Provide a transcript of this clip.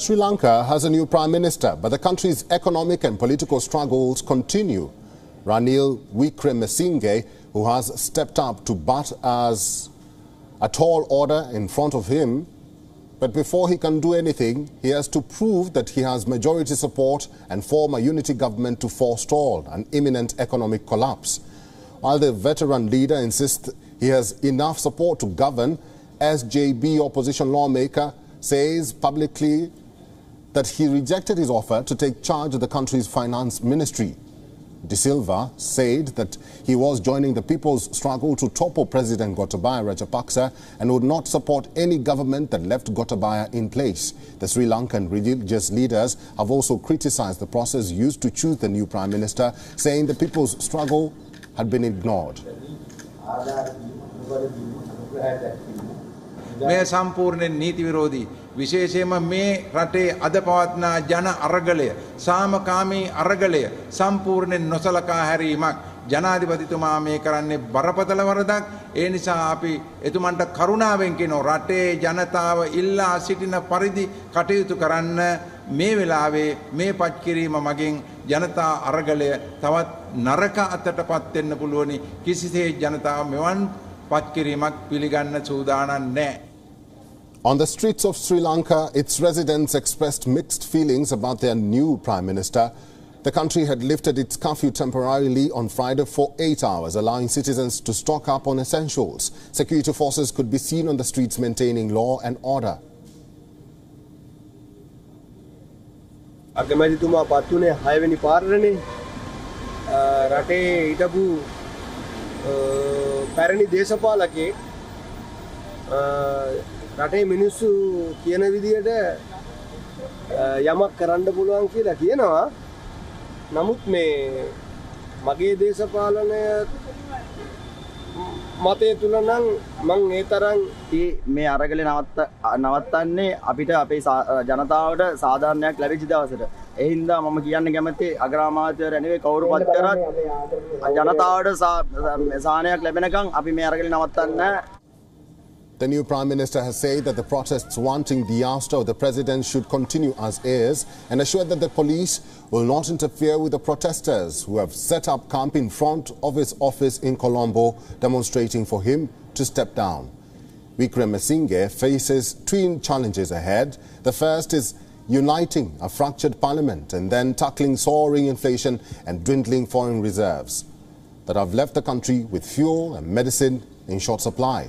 Sri Lanka has a new Prime Minister, but the country's economic and political struggles continue. Ranil Wickremesinghe, who has stepped up to bat as a tall order in front of him, but before he can do anything, he has to prove that he has majority support and form a unity government to forestall an imminent economic collapse. While the veteran leader insists he has enough support to govern, SJB opposition lawmaker says publicly that he rejected his offer to take charge of the country's finance ministry. De Silva said that he was joining the people's struggle to topple President Gotabaya Rajapaksa and would not support any government that left Gotabaya in place. The Sri Lankan religious leaders have also criticized the process used to choose the new Prime Minister, saying the people's struggle had been ignored. මේ සම්පූර්ණ නීති විරෝධී විශේෂයෙන්ම මේ රටේ අද පවත්නා ජන අරගලය සාමකාමී අරගලය සම්පූර්ණයෙන් නොසලකා හැරීමක් ජනාධිපතිතුමා මේ කරන්නේ බරපතල වරදක් ඒ නිසා අපි එතුමන්ට කරුණාවෙන් කියනවා රටේ ජනතාව ඉල්ලා සිටින පරිදි කටයුතු කරන්න මේ වෙලාවේ මේ පත් කිරීම මගින් ජනතා අරගලය තවත් නරක අතටපත් වෙන්න පුළුවනි කිසිසේ ජනතාව මෙවන් On the streets of Sri Lanka, its residents expressed mixed feelings about their new Prime Minister. The country had lifted its curfew temporarily on Friday for 8 hours, allowing citizens to stock up on essentials. Security forces could be seen on the streets maintaining law and order. පැරණි දේශපාලකේ රටේ මිනිස්සු කියන විදියට යමක් කරන්න පුළුවන් කියලා කියනවා නමුත් මේ මගේ දේශපාලනය මතය තුල නම් මම ඒ තරම් මේ අරගලේ නවත්තන්නේ අපිට අපේ ජනතාවට සාධාරණයක් ලැබිච්ච දවසට එහිඳ මම කියන්න කැමතියි අග්‍රාමාත්‍යවරයා නෙවෙයි කවුරුපත් කරත් ජනතාවට සාහනයක් ලැබෙනකන් අපි මේ අරගලේ නවත්තන්න The new Prime Minister has said that the protests wanting the ouster of the president should continue as is and assured that the police will not interfere with the protesters who have set up camp in front of his office in Colombo, demonstrating for him to step down. Wickremesinghe faces twin challenges ahead. The first is uniting a fractured parliament and then tackling soaring inflation and dwindling foreign reserves that have left the country with fuel and medicine in short supply.